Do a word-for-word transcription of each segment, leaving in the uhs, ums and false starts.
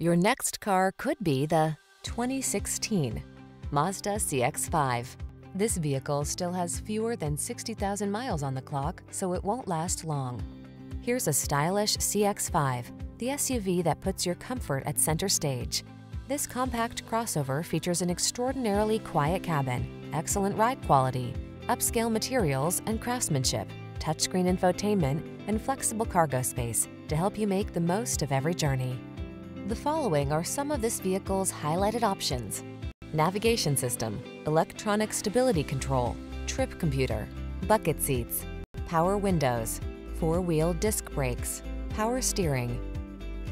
Your next car could be the twenty sixteen Mazda C X five. This vehicle still has fewer than sixty thousand miles on the clock, so it won't last long. Here's a stylish C X five, the S U V that puts your comfort at center stage. This compact crossover features an extraordinarily quiet cabin, excellent ride quality, upscale materials and craftsmanship, touchscreen infotainment, and flexible cargo space to help you make the most of every journey. The following are some of this vehicle's highlighted options: navigation system, electronic stability control, trip computer, bucket seats, power windows, four-wheel disc brakes, power steering.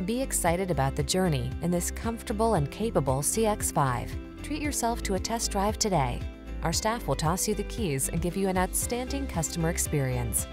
Be excited about the journey in this comfortable and capable C X five. Treat yourself to a test drive today. Our staff will toss you the keys and give you an outstanding customer experience.